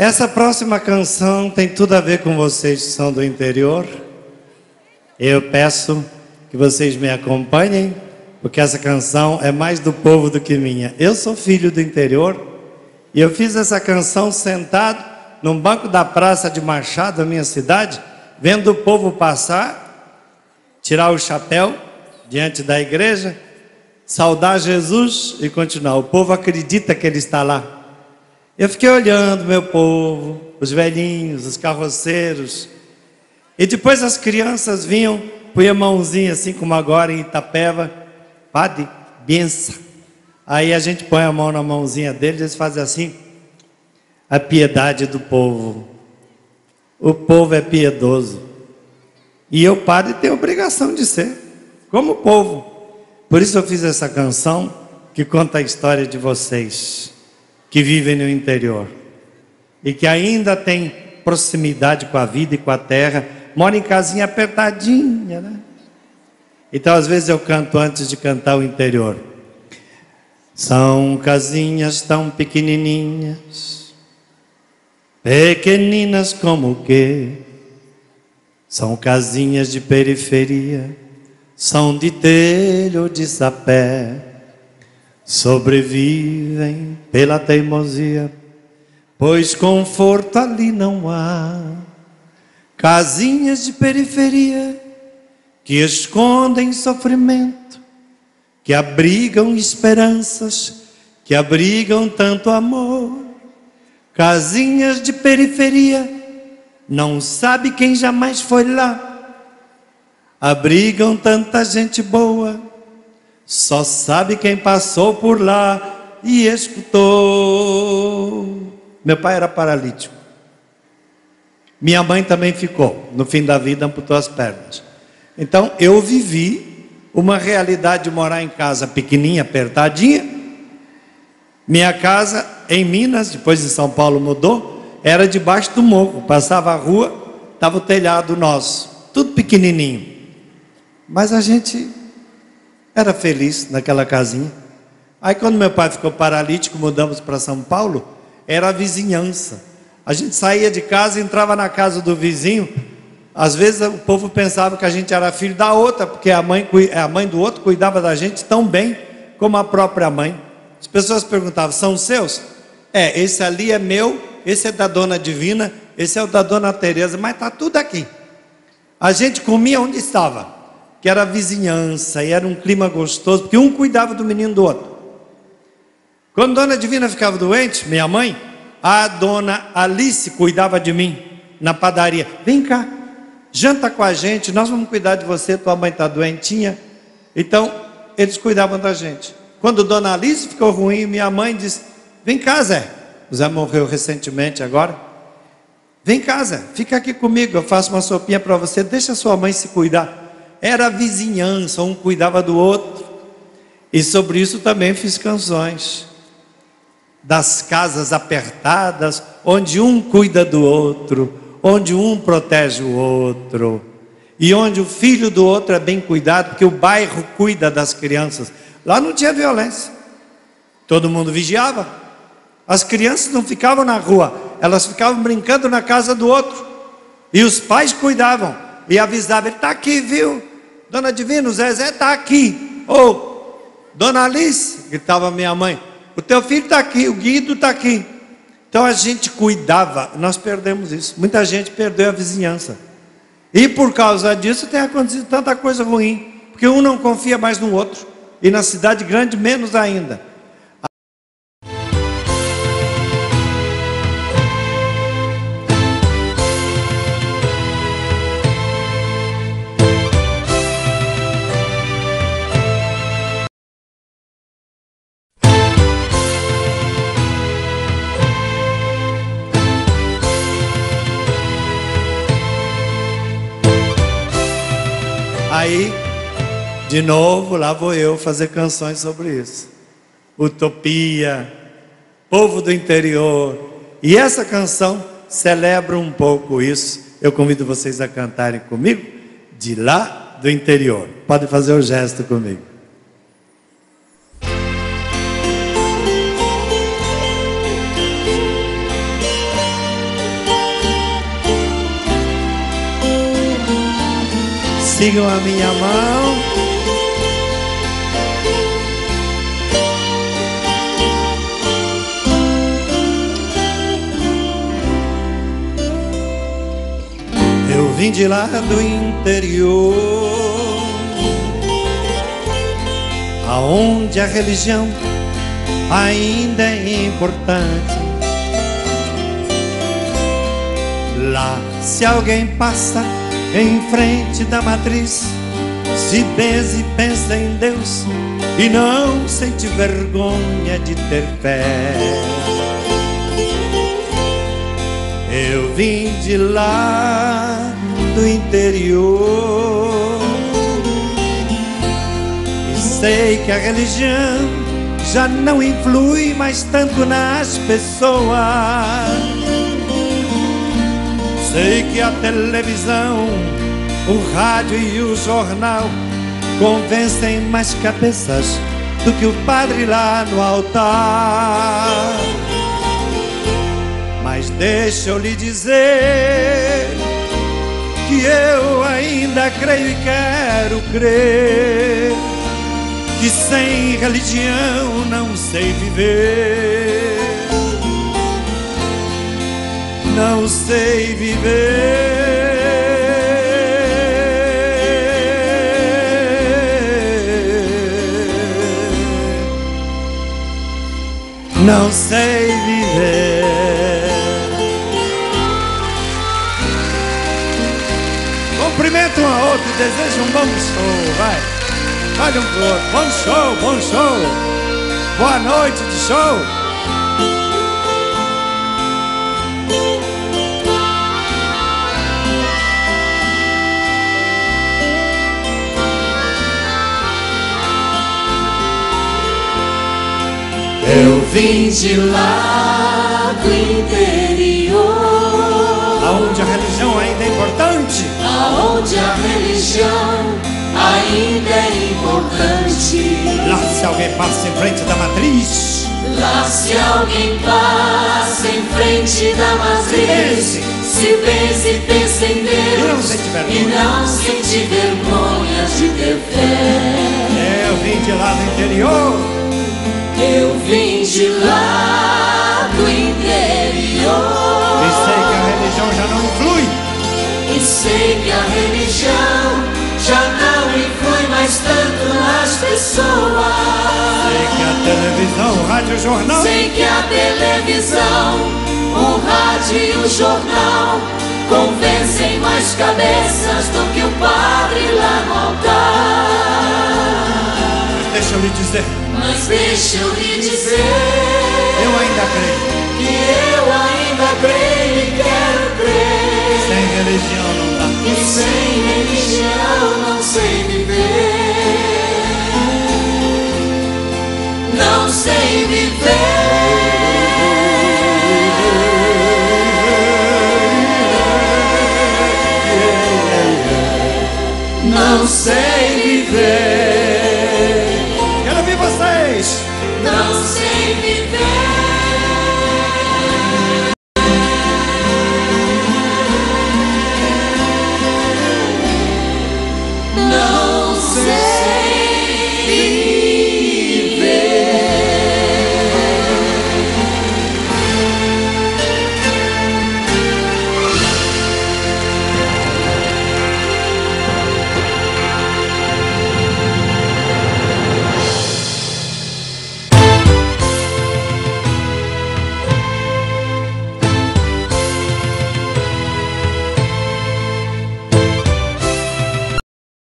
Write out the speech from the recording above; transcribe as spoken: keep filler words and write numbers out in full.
Essa próxima canção tem tudo a ver com vocês que são do interior. Eu peço que vocês me acompanhem, porque essa canção é mais do povo do que minha. Eu sou filho do interior e eu fiz essa canção sentado num banco da praça de Machado, a minha cidade, vendo o povo passar, tirar o chapéu diante da igreja, saudar Jesus e continuar. O povo acredita que ele está lá. Eu fiquei olhando meu povo, os velhinhos, os carroceiros. E depois as crianças vinham, punha a mãozinha assim como agora em Itapeva. Padre, benção. Aí a gente põe a mão na mãozinha deles, eles fazem assim. A piedade do povo. O povo é piedoso. E eu, padre, tenho obrigação de ser, como o povo. Por isso eu fiz essa canção que conta a história de vocês que vivem no interior e que ainda tem proximidade com a vida e com a terra, mora em casinha apertadinha, né? Então às vezes eu canto antes de cantar o interior. São casinhas tão pequenininhas, pequeninas como o quê? São casinhas de periferia, são de telho ou de sapé. Sobrevivem pela teimosia, pois conforto ali não há. Casinhas de periferia que escondem sofrimento, que abrigam esperanças, que abrigam tanto amor. Casinhas de periferia, não sabe quem jamais foi lá. Abrigam tanta gente boa, só sabe quem passou por lá e escutou. Meu pai era paralítico. Minha mãe também ficou. No fim da vida, amputou as pernas. Então, eu vivi uma realidade de morar em casa pequenininha, apertadinha. Minha casa, em Minas, depois de São Paulo mudou, era debaixo do morro. Passava a rua, estava o telhado nosso. Tudo pequenininho. Mas a gente era feliz naquela casinha. Aí quando meu pai ficou paralítico, mudamos para São Paulo, era a vizinhança. A gente saía de casa, entrava na casa do vizinho. Às vezes o povo pensava que a gente era filho da outra, porque a mãe, a mãe do outro cuidava da gente tão bem como a própria mãe. As pessoas perguntavam, são seus? É, esse ali é meu, esse é da Dona Divina, esse é o da Dona Teresa, mas está tudo aqui. A gente comia onde estava, que era a vizinhança, e era um clima gostoso, porque um cuidava do menino do outro. Quando Dona Divina ficava doente, minha mãe, a Dona Alice cuidava de mim, na padaria. Vem cá, janta com a gente, nós vamos cuidar de você, tua mãe está doentinha. Então, eles cuidavam da gente. Quando Dona Alice ficou ruim, minha mãe disse, vem cá, Zé. O Zé morreu recentemente agora. Vem cá, Zé, fica aqui comigo, eu faço uma sopinha para você, deixa sua mãe se cuidar. Era a vizinhança, um cuidava do outro. E sobre isso também fiz canções. Das casas apertadas, onde um cuida do outro, onde um protege o outro. E onde o filho do outro é bem cuidado, porque o bairro cuida das crianças. Lá não tinha violência. Todo mundo vigiava. As crianças não ficavam na rua, elas ficavam brincando na casa do outro. E os pais cuidavam. E avisava, ele está aqui, viu? Dona Divina, o Zezé está aqui. Ou, oh, Dona Alice, gritava minha mãe, o teu filho está aqui, o Guido está aqui. Então a gente cuidava, nós perdemos isso. Muita gente perdeu a vizinhança. E por causa disso tem acontecido tanta coisa ruim, porque um não confia mais no outro. E na cidade grande menos ainda. Aí, de novo, lá vou eu fazer canções sobre isso. Utopia, povo do interior. E essa canção celebra um pouco isso. Eu convido vocês a cantarem comigo, de lá do interior. Pode fazer o gesto comigo. Sigam a minha mão. Eu vim de lá do interior, aonde a religião ainda é importante. Lá, se alguém passa em frente da matriz, se benze e pensa em Deus e não sente vergonha de ter fé. Eu vim de lá do interior e sei que a religião já não influi mais tanto nas pessoas. Sei que a televisão, o rádio e o jornal convencem mais cabeças do que o padre lá no altar. Mas deixa eu lhe dizer que eu ainda creio e quero crer que sem religião não sei viver. Não sei viver, não sei viver. Cumprimento um a outro, desejo um bom show, vai. Olha um pro outro, bom show, bom show. Boa noite de show. Eu vim de lá do interior, aonde a religião ainda é importante, aonde a religião ainda é importante. Lá se alguém passa em frente da matriz, lá se alguém passa em frente da matriz, se benze e pensa em Deus e não sente vergonha de ter fé. Eu vim de lá do interior, eu vim de lá do interior, e sei que a religião já não influi, e sei que a religião já não influi mais tanto nas pessoas. Sei que a televisão, o rádio e o jornal, sei que a televisão, o rádio e o jornal convencem mais cabeças do que o padre lá no altar. Mas deixa eu lhe dizer, mas deixa eu lhe dizer, eu ainda creio, que eu ainda creio e quero crer, sem religião não dá, e sem religião não sei viver, não sei viver, não sei viver. Não sei viver.